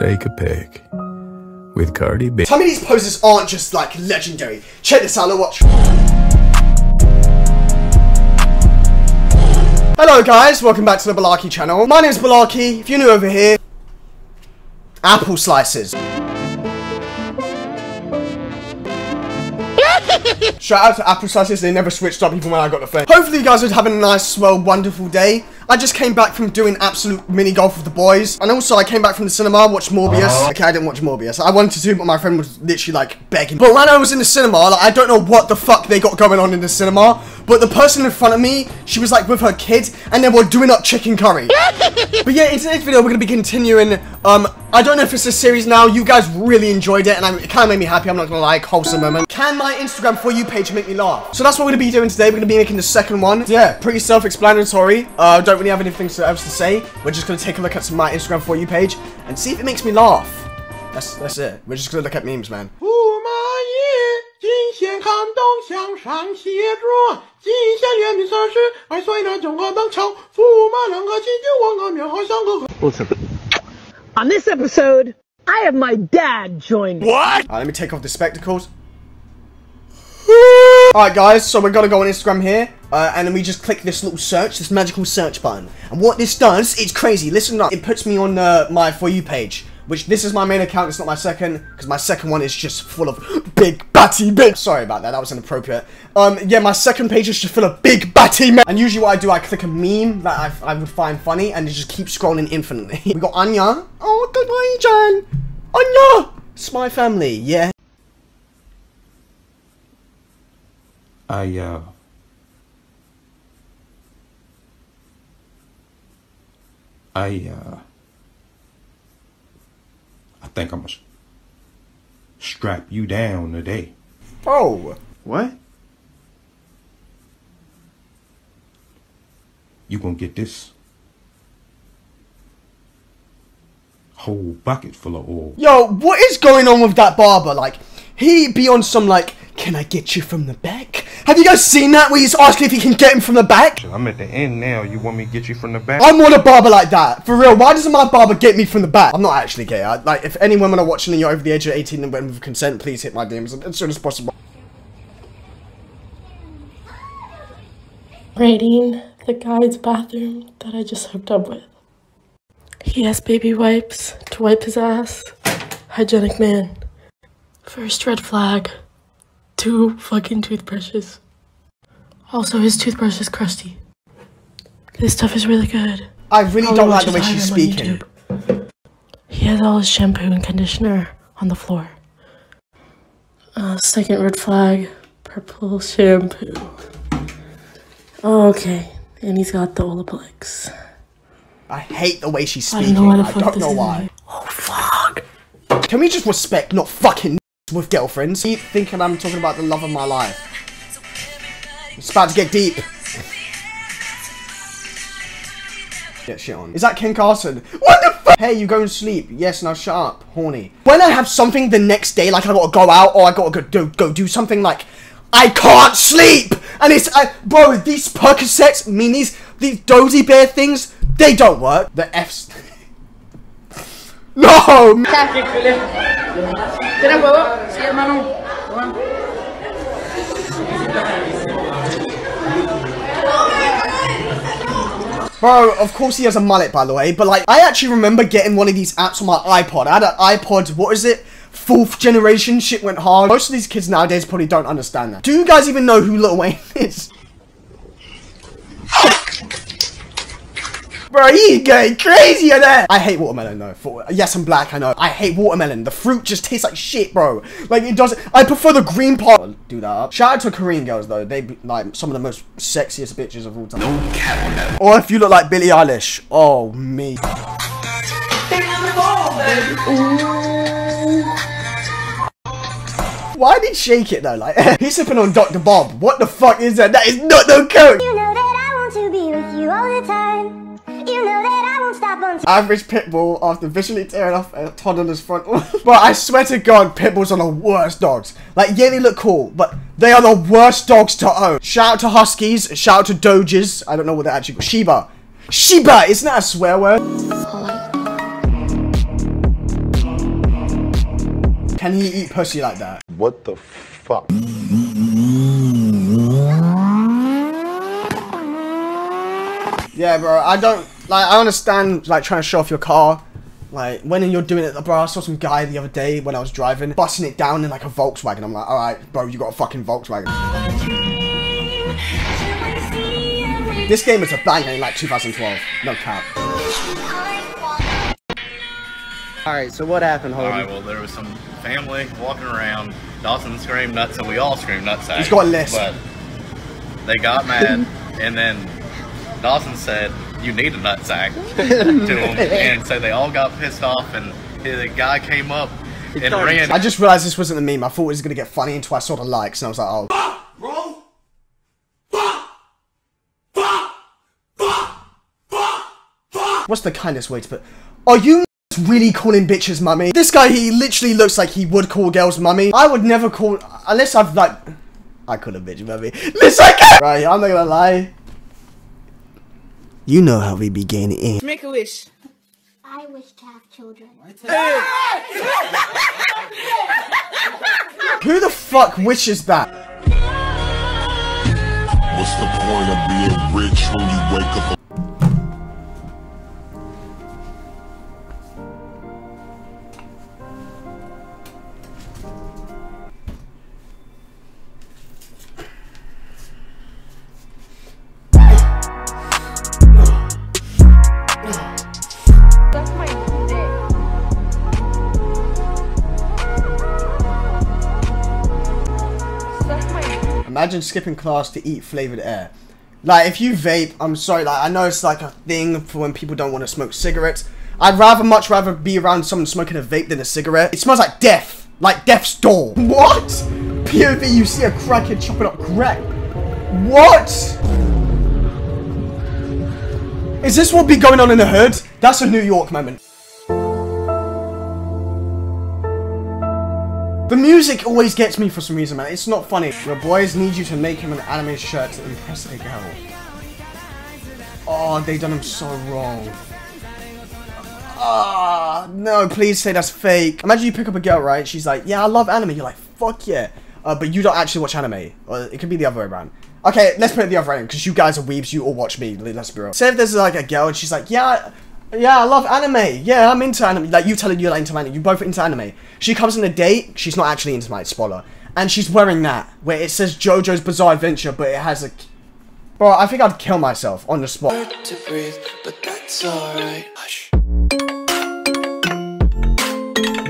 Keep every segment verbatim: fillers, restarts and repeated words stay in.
and take a pic with Cardi B. Some of these poses aren't just like legendary. Check this out, and watch. Hello guys, welcome back to the Balarke channel. My name's Balarke. If you're new over here, apple slices. Shout out to apple slices, they never switched up even when I got the fame. Hopefully you guys are having a nice, swell, wonderful day. I just came back from doing absolute mini golf with the boys. And also I came back from the cinema, watched Morbius. Uh-huh. Okay, I didn't watch Morbius. I wanted to, but my friend was literally like begging. But when I was in the cinema, like, I don't know what the fuck they got going on in the cinema. But the person in front of me, she was like with her kid and they were doing up chicken curry. But yeah, in today's video, we're going to be continuing. Um, I don't know if it's a series now. You guys really enjoyed it and I, it kind of made me happy. I'm not going to lie, wholesome moment. Can my Instagram For You page make me laugh? So that's what we're going to be doing today. We're going to be making the second one. Yeah, pretty self-explanatory. Uh, don't really have anything else to say. We're just going to take a look at some of my Instagram For You page and see if it makes me laugh. That's that's it. We're just going to look at memes, man. On this episode, I have my dad join me. What? Right, let me take off the spectacles. Alright guys, so we're gonna go on Instagram here, uh, and then we just click this little search, this magical search button. And what this does, it's crazy, listen up, it puts me on uh, my For You page. Which, this is my main account, it's not my second, because my second one is just full of big batty bitch. Sorry about that, that was inappropriate. Um, yeah, my second page is just full of big batty men. And usually what I do, I click a meme that I, I would find funny, and it just keeps scrolling infinitely. We got Anya. Oh, good morning, Jan. Anya! It's my family, yeah. I, uh, I, uh, I think I'm gonna strap you down today. Oh, what? You gonna get this whole bucket full of oil. Yo, what is going on with that barber? Like, he be on some, like, can I get you from the back? Have you guys seen that where he's asking if he can get him from the back? I'm at the end now. You want me to get you from the back? I want a barber like that. For real, why doesn't my barber get me from the back? I'm not actually gay. I, like, if any women are watching and you're over the age of eighteen and went with consent, please hit my D Ms as soon as possible. Rating the guy's bathroom that I just hooked up with. He has baby wipes to wipe his ass. Hygienic man. First red flag. Two fucking toothbrushes. Also, his toothbrush is crusty. This stuff is really good. I really Probably don't like the way she's speaking. He has all his shampoo and conditioner on the floor. Uh, second red flag, purple shampoo. Okay, and he's got the Olaplex. I hate the way she's speaking. I don't know, I don't know why. Oh, fuck. Can we just respect not fucking with girlfriends? Keep thinking I'm talking about the love of my life. It's about to get deep. Get shit on. Is that Ken Carson? What the fuck? Hey, you go and sleep. Yes, now shut up, horny. When I have something the next day, like I gotta go out or I gotta go do, go do something, like I can't sleep. And it's, I, bro, these Percocets, minis, these dozy bear things, they don't work. The F's. No! Bro, of course he has a mullet, by the way, but like, I actually remember getting one of these apps on my iPod. I had an iPod, what is it? Fourth generation, shit went hard. Most of these kids nowadays probably don't understand that. Do you guys even know who Lil Wayne is? Bro, you're going crazier there. I hate watermelon though. For, yes, I'm black, I know. I hate watermelon. The fruit just tastes like shit, bro. Like, it doesn't. I prefer the green part. I'll do that up. Shout out to Korean girls though. They be, like some of the most sexiest bitches of all time. No cap. Or if you look like Billie Eilish. Oh, me. Why did he shake it though? Like, he's sipping on Doctor Bob. What the fuck is that? That is not no coke. You know that I want to be with you all the time. You know that I won't stop on average pitbull after visually tearing off a toddler's front. But I swear to God, pitbulls are the worst dogs. Like, yeah, they look cool, but they are the worst dogs to own. Shout out to huskies. Shout out to doges. I don't know what they're actually called. Shiba. Shiba. Isn't that a swear word? Can he eat pussy like that? What the fuck? Yeah, bro, I don't, like, I understand, like, trying to show off your car. Like, when you're doing it, bro, I saw some guy the other day when I was driving, busting it down in, like, a Volkswagen. I'm like, all right, bro, you got a fucking Volkswagen. This game is a banger in, like, two thousand twelve. No cap. All right, so what happened, Holden? All right, well, there was some family walking around. Dawson screamed nuts, and we all screamed nuts at him. He's got a list. But they got mad, and then Dawson said, "You need a nutsack," to him, and so they all got pissed off, and the guy came up and ran. I just realized this wasn't a meme. I thought it was gonna get funny until I saw the likes, and I was like, "Oh, fuck, bro, fuck, fuck, fuck, fuck, fuck." What's the kindest way to put? Are you really calling bitches mummy? This guy, he literally looks like he would call girls mummy. I would never call unless I've like, I call a bitch mummy. Listen, right? I'm not gonna lie. You know how we be getting in. Make a wish. I wish to have children. Who the fuck wishes that? What's the point of being rich when you wake up? Imagine skipping class to eat flavored air. Like, if you vape, I'm sorry, like, I know it's like a thing for when people don't want to smoke cigarettes. I'd rather much rather be around someone smoking a vape than a cigarette. It smells like death, like death's door. What? P O V, you see a crackhead chopping up crack. What? Is this what be going on in the hood? That's a New York moment. The music always gets me for some reason, man. It's not funny. Your boys need you to make him an anime shirt to impress a girl. Oh, they done him so wrong. Ah, oh, no, please say that's fake. Imagine you pick up a girl, right? She's like, yeah, I love anime. You're like, fuck yeah. Uh, but you don't actually watch anime. Or it could be the other way around. Okay, let's put it the other way around, because you guys are weebs. You all watch me. Let's be real. Say if there's like a girl and she's like, yeah... yeah, I love anime. Yeah, I'm into anime. Like, you telling you're like, into anime. You both are into anime. She comes on a date. She's not actually into my spoiler. And she's wearing that, where it says JoJo's Bizarre Adventure, but it has a... Bro, I think I'd kill myself on the spot. Hard to breathe, but that's alright.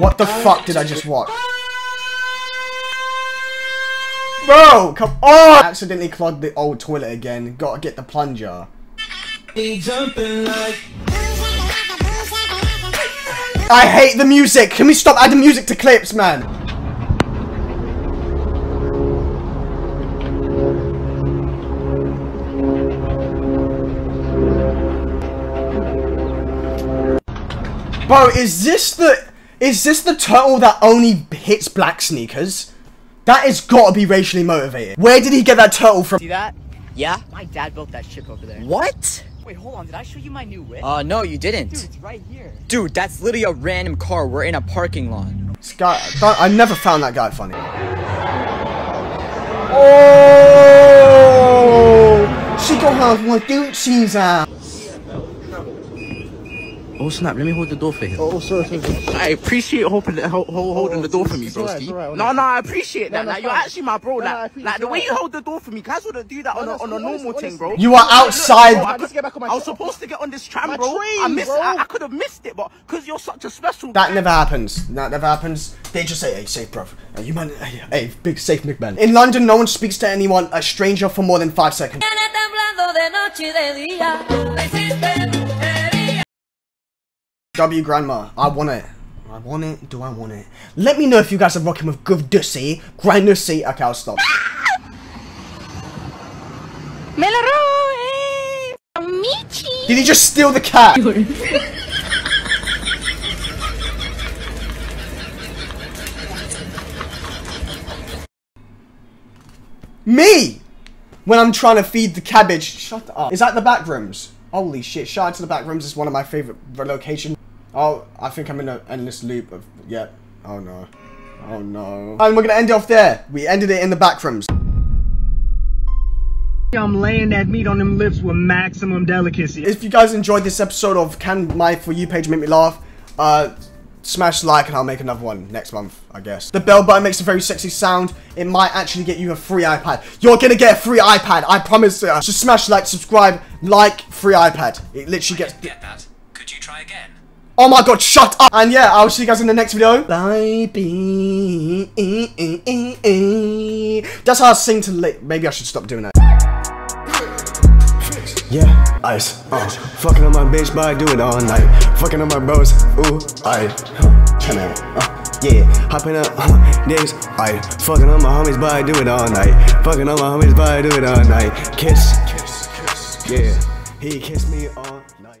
What the fuck did I just watch? Bro, come on! Accidentally clogged the old toilet again. Gotta get the plunger. Be jumping like... I hate the music. Can we stop adding music to clips, man? Bro, is this the is this the turtle that only hits black sneakers? That has got to be racially motivated. Where did he get that turtle from? See that? Yeah. My dad built that ship over there. What? Wait, hold on, did I show you my new whip? Uh, no, you didn't. Dude, it's right here. Dude, that's literally a random car. We're in a parking lot. This guy, I never found that guy funny. Oh! She don't have one, dude, she's out. Oh, snap, let me hold the door for him. Oh, sorry, sorry, sorry. I appreciate holding the, hold, hold, holding oh, the door for me, bro. Right, right, no, no, I appreciate that. No, no, like, you're actually my bro. No, like, no, like the way right. you hold the door for me, guys wouldn't do that no, on, no, a, on no, a normal no, thing, bro. You are outside. Look, bro, I, get back on my I was supposed to get on this tram, bro. Train, I missed. Bro. I, I could have missed it, but because you're such a special. That never happens. That never happens. They just say, hey, safe, bro. Hey, you man, hey, hey, big safe, McMahon. In London, no one speaks to anyone, a stranger, for more than five seconds. W grandma, I want it. I want it. Do I want it? Let me know if you guys are rocking with good dussy, grand dussy. Okay, I'll stop. Did he just steal the cat? Me! When I'm trying to feed the cabbage. Shut up. Is that the back rooms? Holy shit. Shout out to the back rooms. It's one of my favorite locations. Oh, I think I'm in an endless loop of, yep. Yeah. Oh no. Oh no. And we're gonna end it off there. We ended it in the backrooms. I'm laying that meat on them lips with maximum delicacy. If you guys enjoyed this episode of Can My For You Page Make Me Laugh, uh, smash like and I'll make another one next month, I guess. The bell button makes a very sexy sound. It might actually get you a free iPad. You're gonna get a free iPad, I promise. Just smash like, subscribe, like, free iPad. It literally gets- I didn't get that. Could you try again? Oh my god, shut up! And yeah, I'll see you guys in the next video. Baby. That's how I sing to late. Maybe I should stop doing that. Yeah, ice, uh, fucking on my bitch, but I do it all night. Fucking on my bros, ooh, I, come out, uh, yeah. Hopping up, uh, days, I, fucking on my homies, but I do it all night. Fucking on my homies, but I do it all night. Kiss, kiss, kiss, yeah. He kissed me all night.